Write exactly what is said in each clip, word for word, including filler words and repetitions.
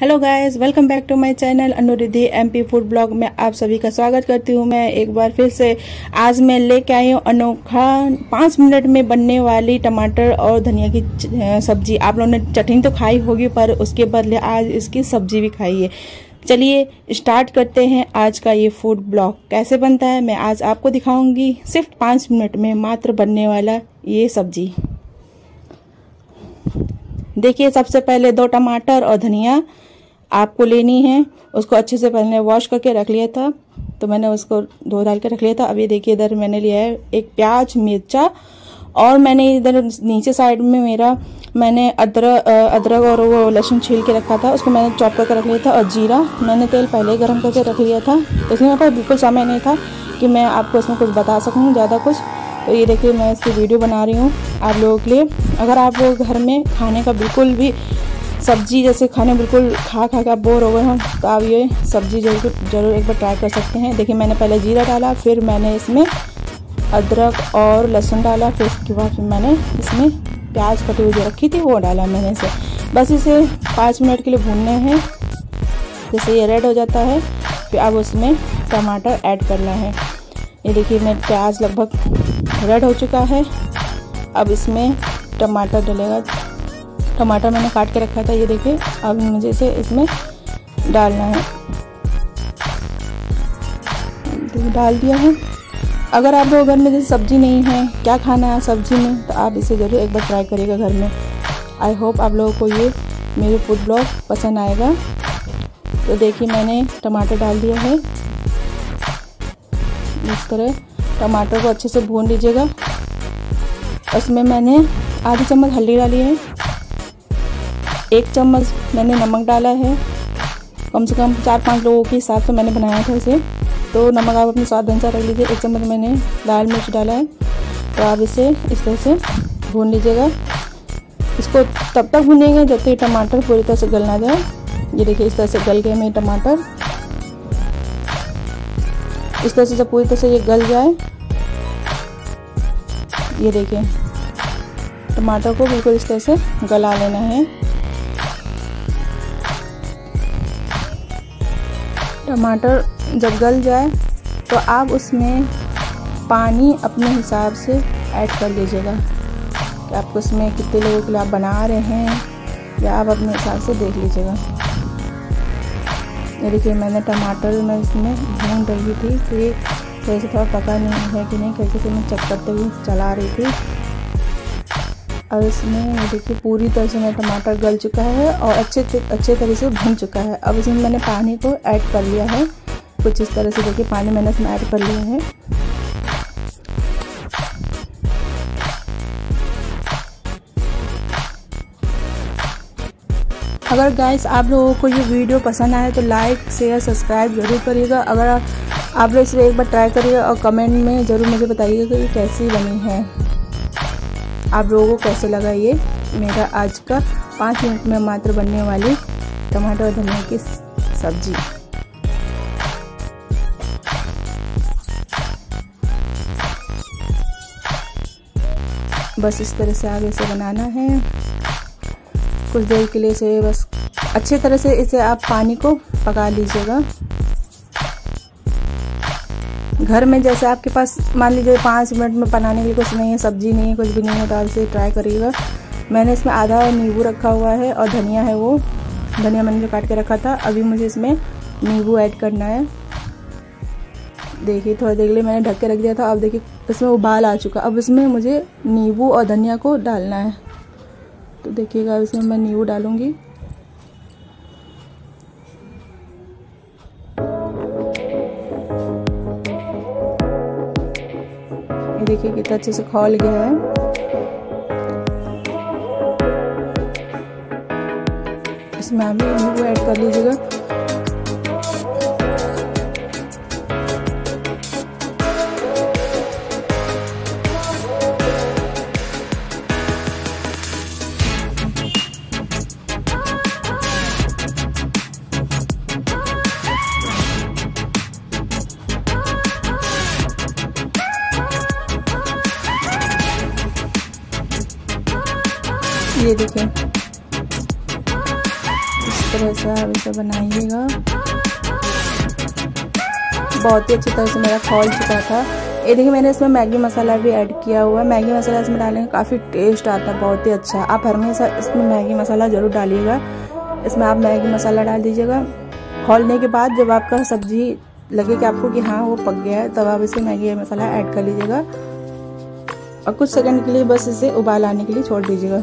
Hello guys, welcome back to my channel Anuridhi M P food blog में आप सभी का स्वागत करती हूं। मैं एक बार फिर से आज मैं लेके आई हूं अनोखा पाँच मिनट में बनने वाली टमाटर और धनिया की सब्जी। आप लोगों ने चटनी तो खाई होगी, पर उसके बदले आज इसकी सब्जी भी खाई है। चलिए स्टार्ट करते हैं आज का ये फूड ब्लॉग। कैसे बनता है मैं आज आपको दिखाऊँगी, सिर्फ पाँच मिनट में मात्र बनने वाला ये सब्जी। देखिए, सबसे पहले दो टमाटर और धनिया आपको लेनी है। उसको अच्छे से पहले वॉश करके रख लिया था, तो मैंने उसको धो धाल के रख लिया था। अब ये देखिए, इधर मैंने लिया है एक प्याज मिर्चा, और मैंने इधर नीचे साइड में मेरा मैंने अदरक अदरक और वो लहसुन छील के रखा था, उसको मैंने चॉप करके रख लिया था। और जीरा मैंने तेल पहले गर्म करके रख लिया था, इसलिए मेरे पास बिल्कुल समय नहीं था कि मैं आपको इसमें कुछ बता सकूँ ज़्यादा कुछ। तो ये देखिए, मैं इसकी वीडियो बना रही हूँ आप लोगों के लिए। अगर आप लोग घर में खाने का बिल्कुल भी सब्जी जैसे खाने बिल्कुल खा खा के बोर हो गए हो, तो आप ये सब्जी जरूर जरूर एक बार ट्राई कर सकते हैं। देखिए, मैंने पहले जीरा डाला, फिर मैंने इसमें अदरक और लहसुन डाला, फिर उसके बाद फिर मैंने इसमें प्याज कटी हुई जो रखी थी वो डाला मैंने इसे। बस इसे पाँच मिनट के लिए भूनने हैं। जैसे ये रेड हो जाता है, फिर अब उसमें टमाटर ऐड करना है। ये देखिए, मैं प्याज लगभग रेड हो चुका है, अब इसमें टमाटर डलेगा। टमाटर मैंने काट के रखा था, ये देखिए, अब मुझे इसे इसमें डालना है। डाल दिया है। अगर आप लोग घर में जैसे सब्जी नहीं है, क्या खाना है सब्जी में, तो आप इसे ज़रूर एक बार ट्राई करिएगा घर में। आई होप आप लोगों को ये मेरे फूड ब्लॉग पसंद आएगा। तो देखिए, मैंने टमाटर डाल दिया है। इस तरह टमाटर को अच्छे से भून लीजिएगा। इसमें मैंने आधी चम्मच हल्दी डाली है, एक चम्मच मैंने नमक डाला है। कम से कम चार पांच लोगों के हिसाब से मैंने बनाया था इसे, तो नमक आप अपने स्वाद अनुसार रख लीजिए। एक चम्मच मैंने लाल मिर्च डाला है। तो आप इसे इस तरह से भून लीजिएगा। इसको तब तक भूनेंगे जब तक टमाटर पूरी तरह से गल ना जाए। ये देखिए, इस तरह से गल गए मेरे टमाटर। इस तरह से जब पूरी तरह से ये गल जाए, ये देखिए, टमाटर को बिल्कुल इस तरह से गला लेना है। टमाटर जब गल जाए तो आप उसमें पानी अपने हिसाब से ऐड कर लीजिएगा, कि आपको उसमें कितने लोगों के लिए आप बना रहे हैं, या आप अपने हिसाब से देख लीजिएगा। ये देखिए, मैंने टमाटर मैं इसमें भून रही थी, तो ये सही से थोड़ा पका नहीं है कि नहीं करके से मैं चेक करते हुए चला रही थी। और इसमें ये देखिए, पूरी तरह से मेरा टमाटर गल चुका है और अच्छे अच्छे तरह से भून चुका है। अब इसमें मैंने पानी को ऐड कर लिया है, कुछ इस तरह से। देखिए, पानी मैंने इसमें ऐड कर लिया है। अगर गाइस आप लोगों को ये वीडियो पसंद आए तो लाइक शेयर सब्सक्राइब जरूर करिएगा। अगर आप, आप लोग इसे एक बार ट्राई करिएगा और कमेंट में ज़रूर मुझे बताइएगा कि ये कैसी बनी है, आप लोगों को कैसे लगा ये मेरा आज का पाँच मिनट में मात्र बनने वाली टमाटर और धनिया की सब्जी। बस इस तरह से आगे से बनाना है। कुछ देर के लिए इसे बस अच्छे तरह से इसे आप पानी को पका लीजिएगा। घर में जैसे आपके पास मान लीजिए पाँच मिनट में बनाने के लिए कुछ नहीं है, सब्जी नहीं है, कुछ भी नहीं है, दाल से ट्राई करिएगा। मैंने इसमें आधा नींबू रखा हुआ है, और धनिया है, वो धनिया मैंने जो काट के रखा था। अभी मुझे इसमें नींबू ऐड करना है। देखिए, थोड़ी देर के लिए मैंने ढक के रख दिया था। अब देखिए, इसमें उबाल आ चुका। अब इसमें मुझे नींबू और धनिया को डालना है। तो देखिएगा, इसमें मैं नींबू डालूँगी। देखिए, कितना अच्छे से खौल गया है। इसमें आप नींबू ऐड कर लीजिएगा। ये देखिए, इस तरह से आप इसे बनाइएगा। बहुत ही अच्छी तरह से मेरा खोल चुका था। ये देखिए मैंने इसमें मैगी मसाला भी ऐड किया हुआ है। मैगी मसाला इसमें डालने का काफ़ी टेस्ट आता है, बहुत ही अच्छा। आप हर हमेशा इसमें मैगी मसाला ज़रूर डालिएगा। इसमें आप मैगी मसाला डाल दीजिएगा। खोलने के बाद जब आपका सब्जी लगे कि आपको कि हाँ वो पक गया है, तब आप इसे मैगी मसाला ऐड कर लीजिएगा और कुछ सेकंड के लिए बस इसे उबाल आने के लिए छोड़ दीजिएगा।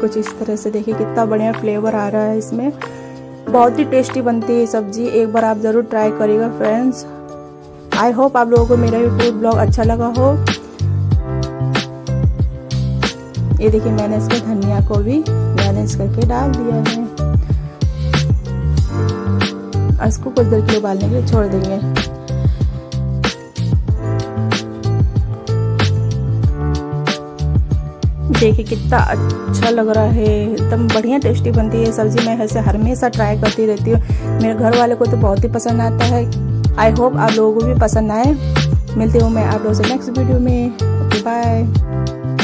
कुछ इस तरह से देखिए कितना बढ़िया फ्लेवर आ रहा है इसमें। बहुत ही टेस्टी बनती है सब्जी, एक बार आप ज़रूर ट्राई करिएगा फ्रेंड्स। आई होप आप लोगों को मेरा ये फूड ब्लॉग अच्छा लगा हो। ये देखिए मैंने इसमें धनिया को भी मैनेज करके डाल दिया है और इसको कुछ देर के लिए उबालने के लिए छोड़ देंगे। देखिए कितना अच्छा लग रहा है, एकदम बढ़िया टेस्टी बनती है सब्जी। मैं ऐसे हमेशा ट्राई करती रहती हूँ, मेरे घर वाले को तो बहुत ही पसंद आता है। आई होप आप लोगों को भी पसंद आए। मिलती हूँ मैं आप लोगों से नेक्स्ट वीडियो में। बाय।